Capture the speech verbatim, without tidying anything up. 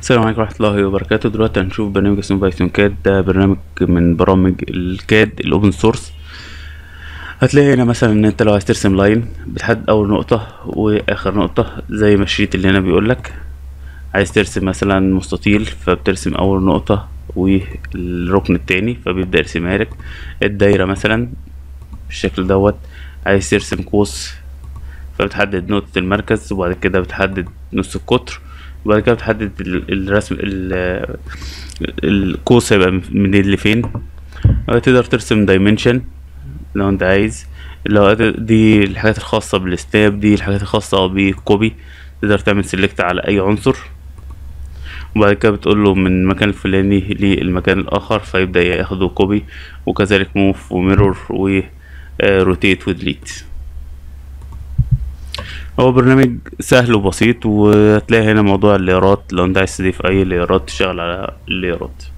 السلام عليكم ورحمه الله وبركاته. دلوقتي هنشوف برنامج اسمه بايثون كاد. ده برنامج من برامج الكاد الاوبن سورس. هتلاقي هنا مثلا ان انت لو عايز ترسم لاين بتحدد اول نقطه واخر نقطه زي ما الشريط اللي هنا بيقولك. عايز ترسم مثلا مستطيل فبترسم اول نقطه والركن التاني فبيبدا يرسمها لك. الدايره مثلا بالشكل دوت. عايز ترسم قوس فبتحدد نقطه المركز وبعد كده بتحدد نص القطر وبعد كده بتحدد الرسم القوس هيبقى منين لفين. تقدر ترسم دايمنشن لو انت عايز، لو دي الحاجات الخاصه بالسناب، دي الحاجات الخاصه بالكوبي. تقدر تعمل سيلكت على اي عنصر وبعد كده بتقول له من المكان الفلاني للمكان الاخر فيبدا ياخده كوبي، وكذلك موف وميرور وروتيت وديليت. هو برنامج سهل وبسيط، وهتلاقي هنا موضوع الليرات لو انت عايز تضيف اي ليرات تشتغل على الليرات.